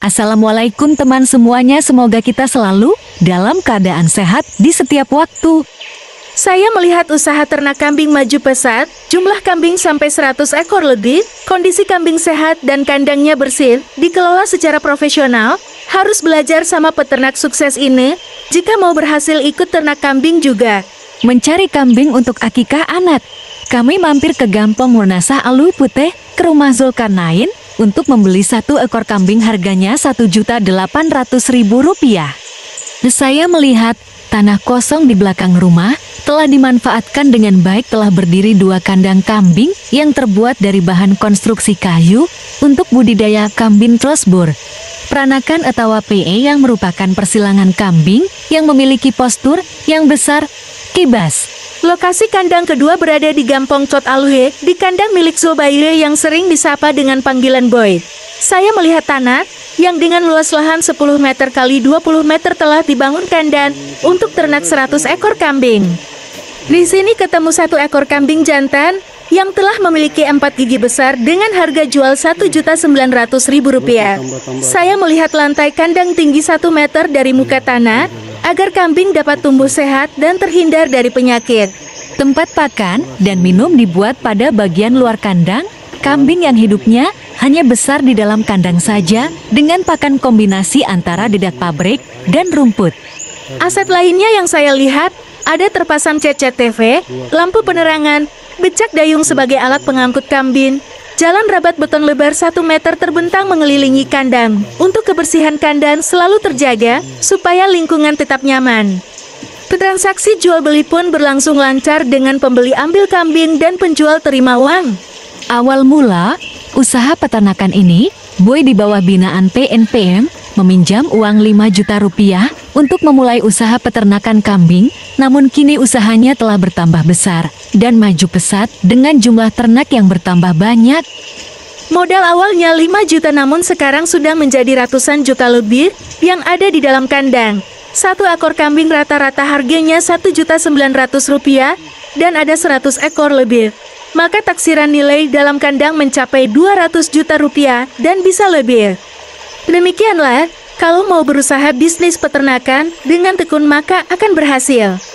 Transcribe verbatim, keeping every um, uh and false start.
Assalamualaikum teman semuanya, semoga kita selalu dalam keadaan sehat di setiap waktu. Saya melihat usaha ternak kambing maju pesat, jumlah kambing sampai seratus ekor lebih, kondisi kambing sehat dan kandangnya bersih, dikelola secara profesional, harus belajar sama peternak sukses ini, jika mau berhasil ikut ternak kambing juga. Mencari kambing untuk akikah anak, kami mampir ke Gampong Murnasah Alu Puteh, ke rumah Zulkarnain, untuk membeli satu ekor kambing harganya satu juta delapan ratus ribu rupiah. Saya melihat tanah kosong di belakang rumah, telah dimanfaatkan dengan baik, telah berdiri dua kandang kambing yang terbuat dari bahan konstruksi kayu untuk budidaya kambing crossbur. Peranakan atau P E yang merupakan persilangan kambing yang memiliki postur yang besar, kibas. Lokasi kandang kedua berada di Gampong Cot Alue, di kandang milik Zulbaiha yang sering disapa dengan panggilan Boy. Saya melihat tanah yang dengan luas lahan sepuluh meter kali dua puluh meter telah dibangun kandang untuk ternak seratus ekor kambing. Di sini ketemu satu ekor kambing jantan yang telah memiliki empat gigi besar dengan harga jual satu juta sembilan ratus ribu rupiah. Saya melihat lantai kandang tinggi satu meter dari muka tanah agar kambing dapat tumbuh sehat dan terhindar dari penyakit. Tempat pakan dan minum dibuat pada bagian luar kandang. Kambing yang hidupnya hanya besar di dalam kandang saja dengan pakan kombinasi antara dedak pabrik dan rumput. Aset lainnya yang saya lihat, ada terpasang C C T V, lampu penerangan, becak dayung sebagai alat pengangkut kambing, jalan rabat beton lebar satu meter terbentang mengelilingi kandang. Untuk kebersihan kandang selalu terjaga supaya lingkungan tetap nyaman. Transaksi jual-beli pun berlangsung lancar dengan pembeli ambil kambing dan penjual terima uang. Awal mula, usaha peternakan ini, Boy di bawah binaan P N P M, meminjam uang lima juta rupiah untuk memulai usaha peternakan kambing, namun kini usahanya telah bertambah besar dan maju pesat dengan jumlah ternak yang bertambah banyak. Modal awalnya lima juta namun sekarang sudah menjadi ratusan juta lebih yang ada di dalam kandang. Satu ekor kambing rata-rata harganya satu juta sembilan ratus rupiah dan ada seratus ekor lebih. Maka taksiran nilai dalam kandang mencapai dua ratus juta rupiah dan bisa lebih. Demikianlah, kalau mau berusaha bisnis peternakan dengan tekun maka akan berhasil.